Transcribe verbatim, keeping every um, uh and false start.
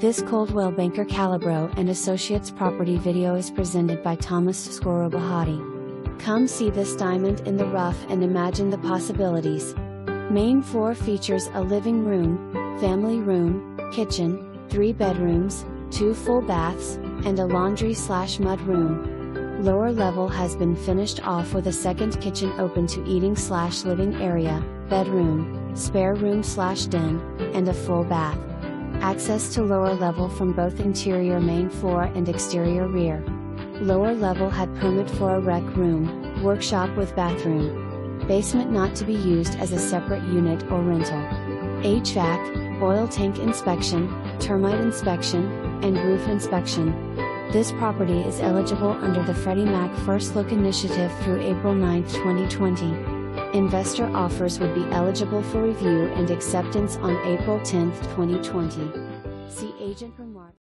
This Coldwell Banker Calabro and Associates property video is presented by Thomas Skorobohaty. Come see this diamond in the rough and imagine the possibilities. Main floor features a living room, family room, kitchen, three bedrooms, two full baths, and a laundry slash mud room. Lower level has been finished off with a second kitchen open to eating slash living area, bedroom, spare room slash den, and a full bath. Access to lower level from both interior main floor and exterior rear. Lower level had permit for a rec room, workshop with bathroom. Basement not to be used as a separate unit or rental. H V A C, oil tank inspection, termite inspection, and roof inspection. This property is eligible under the Freddie Mac First Look Initiative through April ninth twenty twenty. Investor offers would be eligible for review and acceptance on April tenth twenty twenty. See agent.